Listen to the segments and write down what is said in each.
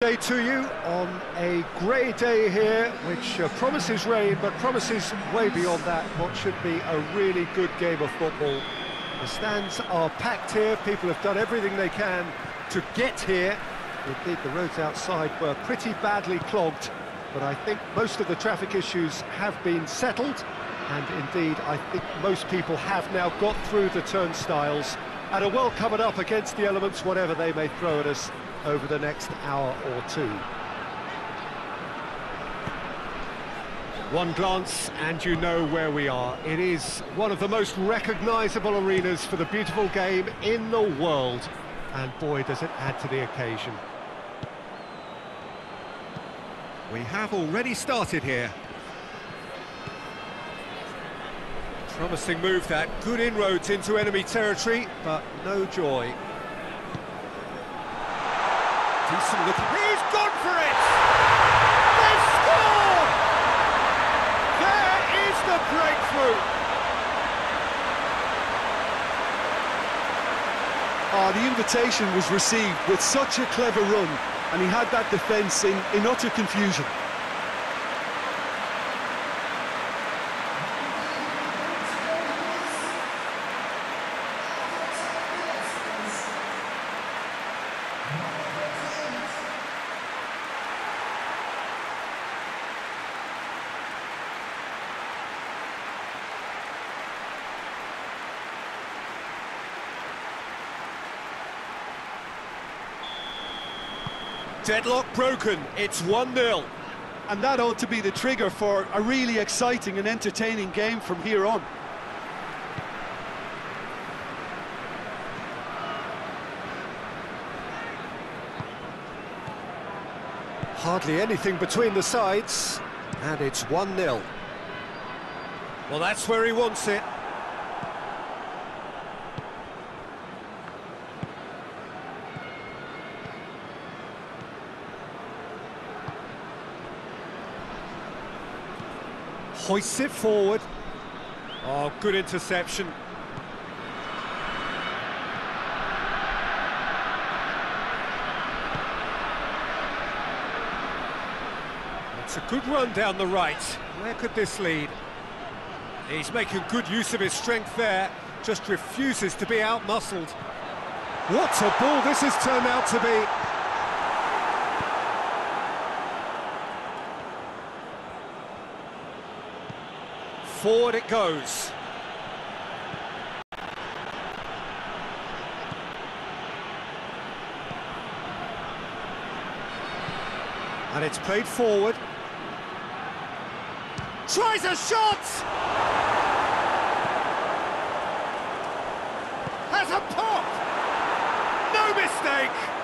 Day to you on a grey day here, which promises rain, but promises way beyond that what should be a really good game of football. The stands are packed here. People have done everything they can to get here. Indeed, the roads outside were pretty badly clogged, but I think most of the traffic issues have been settled, and indeed I think most people have now got through the turnstiles and are well covered up against the elements, whatever they may throw at us over the next hour or two. One glance and you know where we are. It is one of the most recognisable arenas for the beautiful game in the world, and boy does it add to the occasion. We have already started here. Promising move that, good inroads into enemy territory, but no joy. Decent look. He's gone for it! They've scored! There is the breakthrough! Oh, the invitation was received with such a clever run, and he had that defence in utter confusion. Deadlock broken, it's 1-0. And that ought to be the trigger for a really exciting and entertaining game from here on. Hardly anything between the sides, and it's 1-0. Well, that's where he wants it. Hoists it forward. Oh, good interception. It's a good run down the right. Where could this lead? He's making good use of his strength there. Just refuses to be out-muscled. What a ball this has turned out to be. Forward it goes. And it's played forward. Tries a shot! Has a pop! No mistake!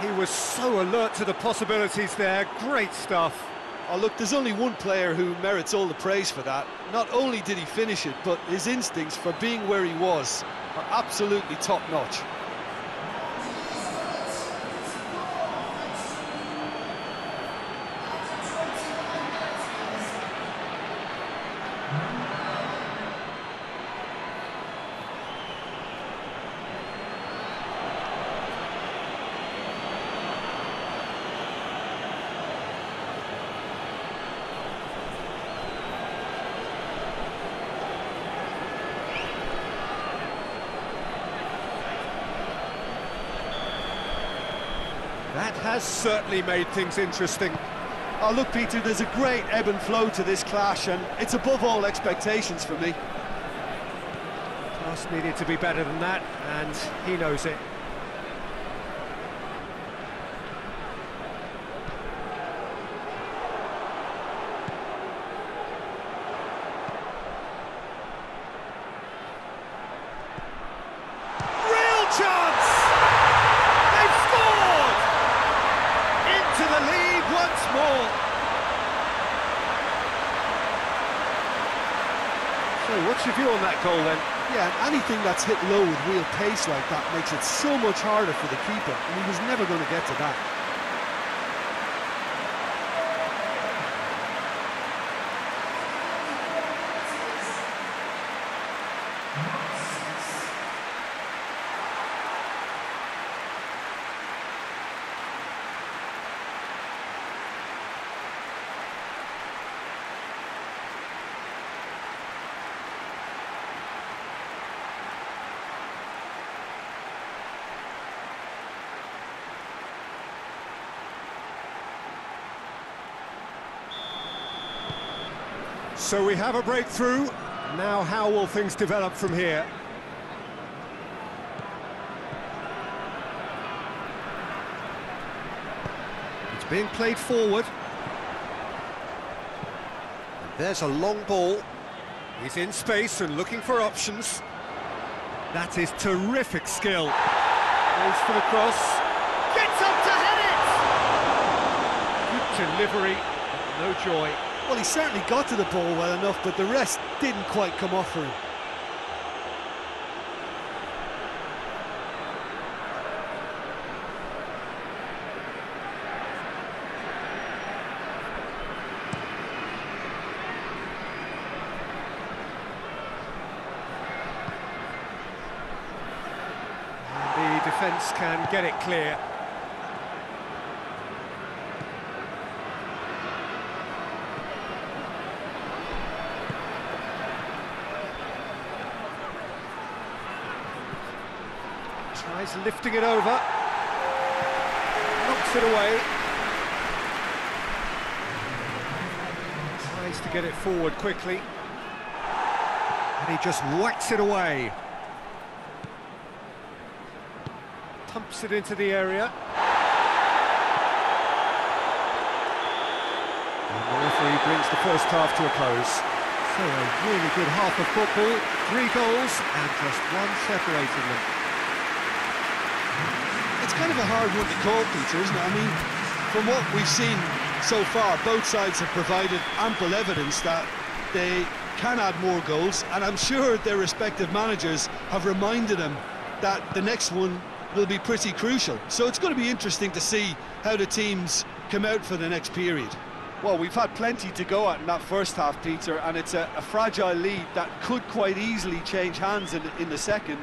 He was so alert to the possibilities there. Great stuff. Oh, look, there's only one player who merits all the praise for that. Not only did he finish it, but his instincts for being where he was are absolutely top-notch. That has certainly made things interesting. Oh, look, Peter, there's a great ebb and flow to this clash, and it's above all expectations for me. Pass needed to be better than that, and he knows it. What's your view on that goal then? Yeah, anything that's hit low with real pace like that makes it so much harder for the keeper, and he was never going to get to that. So we have a breakthrough. Now how will things develop from here? It's being played forward. There's a long ball. He's in space and looking for options. That is terrific skill. Goes for the cross. Gets up to head it! Good delivery, no joy. Well, he certainly got to the ball well enough, but the rest didn't quite come off for him. Defence can get it clear. Tries lifting it over. Knocks it away. Tries to get it forward quickly. And he just whacks it away. Pumps it into the area. And the referee brings the first half to a close. So a really good half of football, 3 goals and just 1 separating them. It's kind of a hard one to call, Peter, isn't it? I mean, from what we've seen so far, both sides have provided ample evidence that they can add more goals, and I'm sure their respective managers have reminded them that the next one will be pretty crucial. So it's going to be interesting to see how the teams come out for the next period. Well, we've had plenty to go at in that first half, Peter, and it's a fragile lead that could quite easily change hands in the second.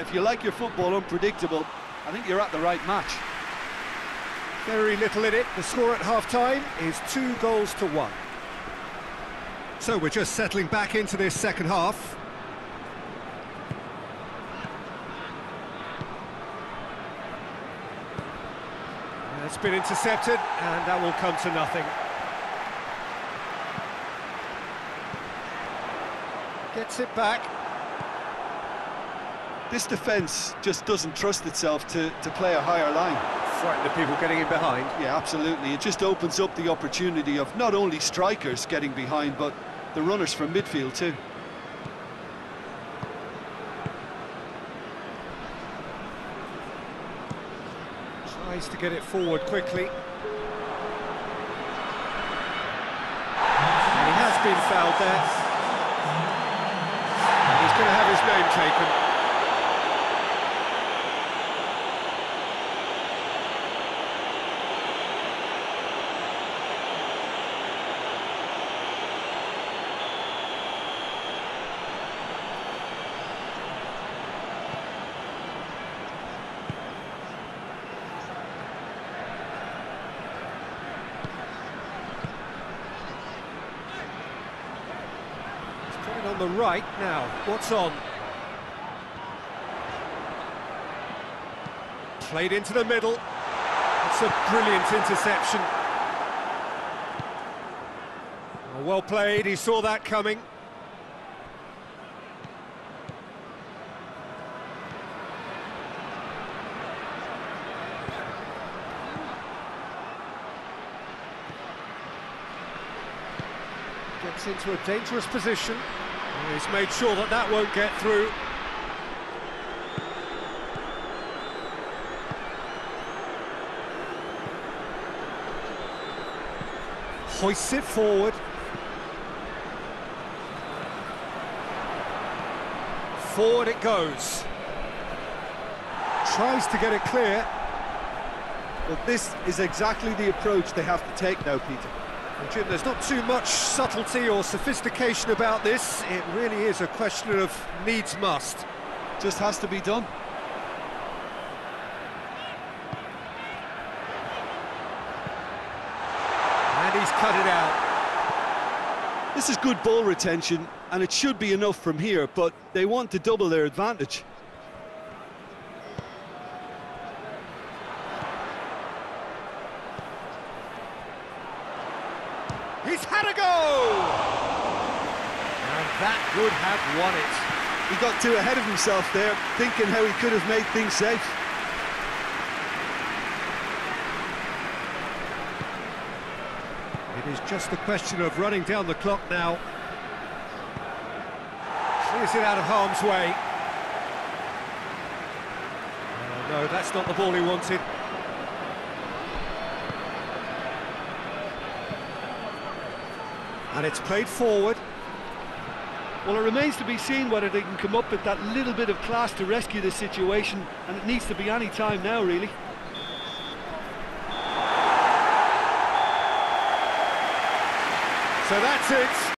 If you like your football unpredictable, I think you're at the right match. Very little in it. The score at half-time is 2 goals to 1. So we're just settling back into this second half. It's been intercepted, and that will come to nothing. Gets it back. This defence just doesn't trust itself to play a higher line. Frighten the people getting in behind. Yeah, absolutely. It just opens up the opportunity of not only strikers getting behind, but the runners from midfield too. To get it forward quickly, and he has been fouled there, and he's going to have his name taken. On the right now, what's on? Played into the middle. It's a brilliant interception. Well played, he saw that coming. Gets into a dangerous position. He's made sure that that won't get through. Hoists it forward. Forward it goes. Tries to get it clear. Well, this is exactly the approach they have to take now, Peter. And Jim, there's not too much subtlety or sophistication about this. It really is a question of needs must. Just has to be done. And he's cut it out. This is good ball retention, and it should be enough from here, but they want to double their advantage. He's had a go! That would have won it. He got too ahead of himself there, thinking how he could have made things safe. It is just a question of running down the clock now. Clears it out of harm's way. No, that's not the ball he wanted. And it's played forward. Well, it remains to be seen whether they can come up with that little bit of class to rescue this situation, and it needs to be any time now, really. So that's it.